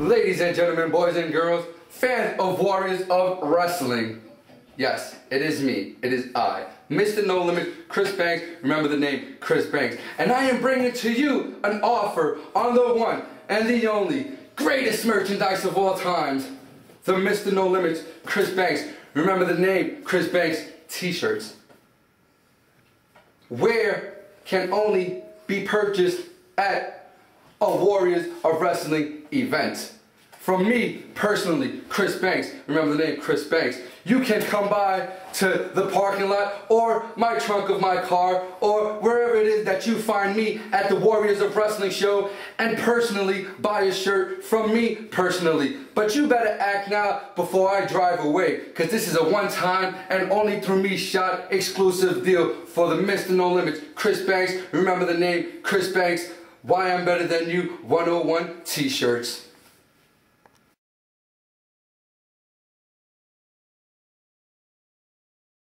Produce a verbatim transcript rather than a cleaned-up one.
Ladies and gentlemen, boys and girls, fans of Warriors of Wrestling. Yes, it is me. It is I, Mister No Limits, Chris Banks. Remember the name, Chris Banks. And I am bringing to you an offer on the one and the only greatest merchandise of all times, the Mister No Limits, Chris Banks. Remember the name, Chris Banks t-shirts. Where can only be purchased at a Warriors of Wrestling event. From me, personally, Chris Banks. Remember the name, Chris Banks. You can come by to the parking lot or my trunk of my car or wherever it is that you find me at the Warriors of Wrestling show and personally buy a shirt from me personally. But you better act now before I drive away, because this is a one-time and only through me shot exclusive deal for the Mister No Limits, Chris Banks. Remember the name, Chris Banks. Why I'm Better Than You one oh one t-shirts.